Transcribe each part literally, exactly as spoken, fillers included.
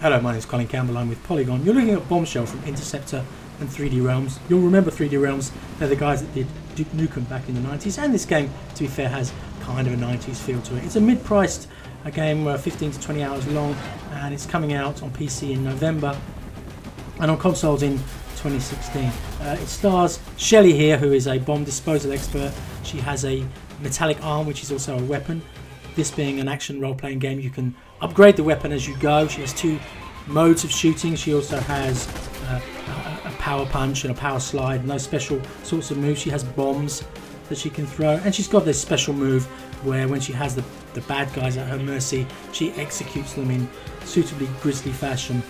Hello, my name is Colin Campbell, I'm with Polygon. You're looking at Bombshell from Interceptor and three D Realms. You'll remember three D Realms, they're the guys that did Duke Nukem back in the nineties, and this game, to be fair, has kind of a nineties feel to it. It's a mid-priced a game, uh, fifteen to twenty hours long, and it's coming out on P C in November and on consoles in twenty sixteen. Uh, it stars Shelly here, who is a bomb disposal expert. She has a metallic arm, which is also a weapon. This being an action role-playing game, you can upgrade the weapon as you go. She has two modes of shooting. She also has uh, a power punch and a power slide, and those special sorts of moves. She has bombs that she can throw, and she's got this special move where when she has the, the bad guys at her mercy, she executes them in suitably grisly fashion.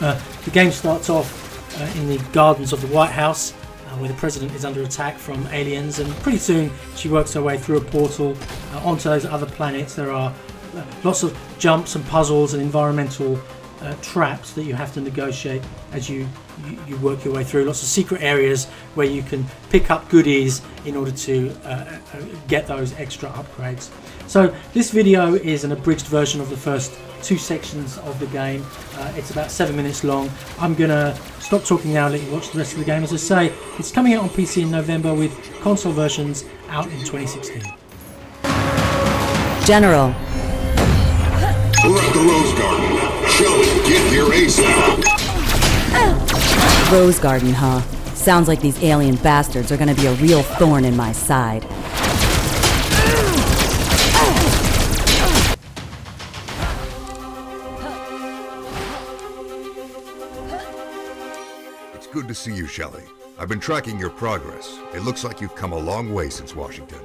Uh, the game starts off uh, in the gardens of the White House, Uh, where the president is under attack from aliens, and pretty soon she works her way through a portal uh, onto those other planets. There are uh, lots of jumps and puzzles and environmental uh, traps that you have to negotiate as you, you, you work your way through. Lots of secret areas where you can pick up goodies in order to uh, uh, get those extra upgrades. So this video is an abridged version of the first two sections of the game. Uh, it's about seven minutes long. I'm gonna stop talking now and let you watch the rest of the game. As I say, it's coming out on P C in November with console versions out in twenty sixteen. General. Select the Rose Garden. Shelly, get here ASAP. Rose Garden, huh? Sounds like these alien bastards are gonna be a real thorn in my side. Good to see you, Shelly. I've been tracking your progress. It looks like you've come a long way since Washington.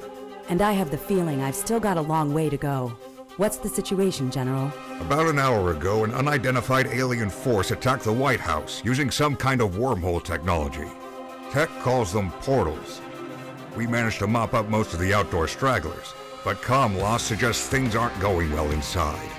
And I have the feeling I've still got a long way to go. What's the situation, General? About an hour ago, an unidentified alien force attacked the White House using some kind of wormhole technology. Tech calls them portals. We managed to mop up most of the outdoor stragglers, but ComLoss suggests things aren't going well inside.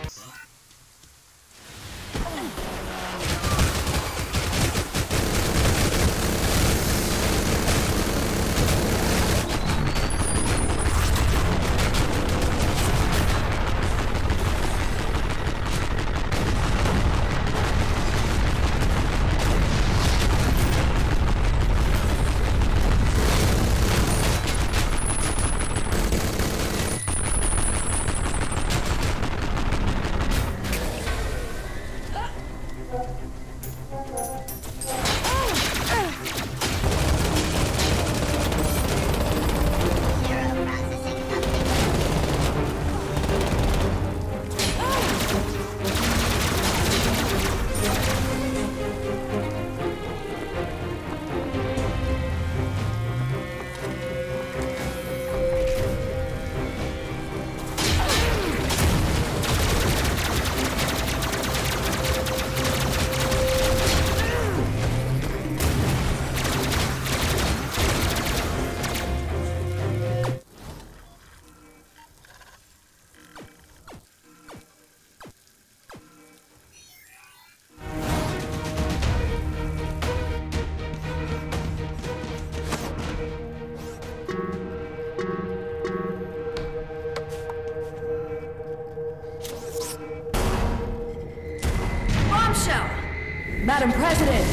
Madam President,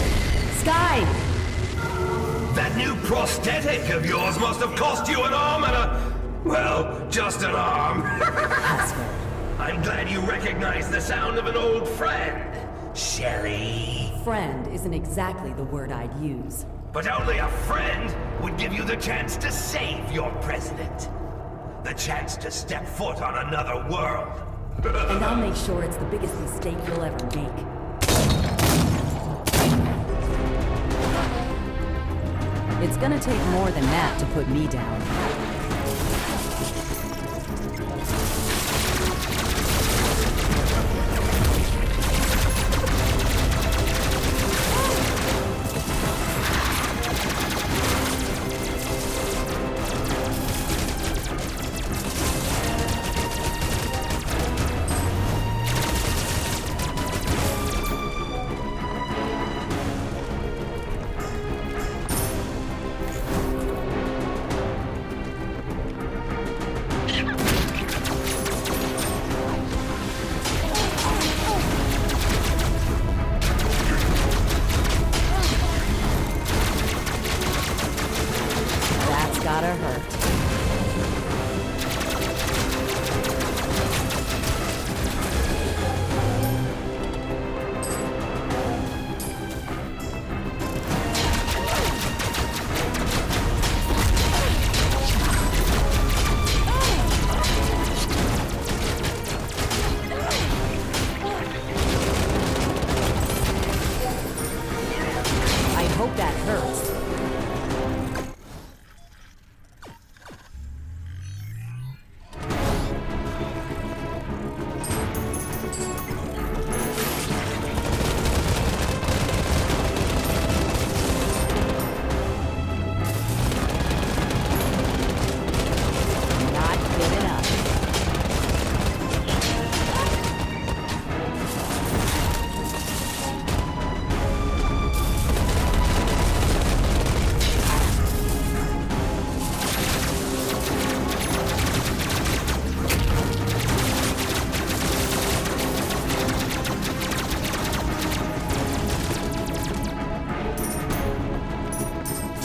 Sky! That new prosthetic of yours must have cost you an arm and a... well, just an arm. I'm glad you recognize the sound of an old friend, Shelly. Friend isn't exactly the word I'd use. But only a friend would give you the chance to save your president. The chance to step foot on another world. And I'll make sure it's the biggest mistake you'll ever make. It's gonna take more than that to put me down.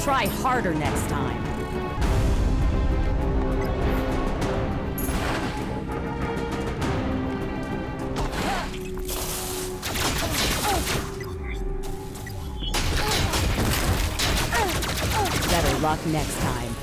try harder next time. Better luck next time.